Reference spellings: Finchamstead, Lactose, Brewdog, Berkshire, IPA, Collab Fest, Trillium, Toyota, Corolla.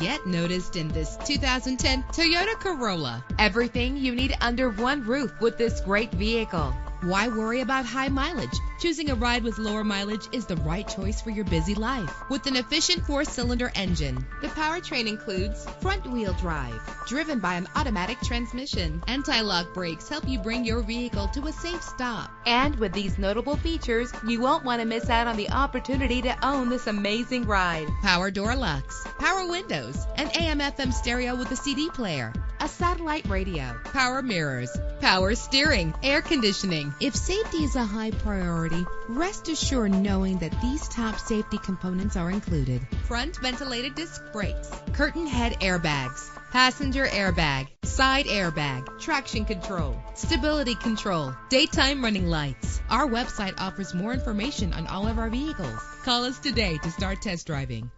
Get noticed in this 2010 Toyota Corolla. Everything you need under one roof with this great vehicle. Why worry about high mileage? Choosing a ride with lower mileage is the right choice for your busy life. With an efficient 4-cylinder engine, the powertrain includes front-wheel drive, driven by an automatic transmission. Anti-lock brakes help you bring your vehicle to a safe stop. And with these notable features, you won't want to miss out on the opportunity to own this amazing ride. Power door locks, power windows, an AM/FM stereo with a CD player, a satellite radio, power mirrors, power steering, air conditioning. If safety is a high priority, rest assured knowing that these top safety components are included. Front ventilated disc brakes, curtain head airbags, passenger airbag, side airbag, traction control, stability control, daytime running lights. Our website offers more information on all of our vehicles. Call us today to start test driving.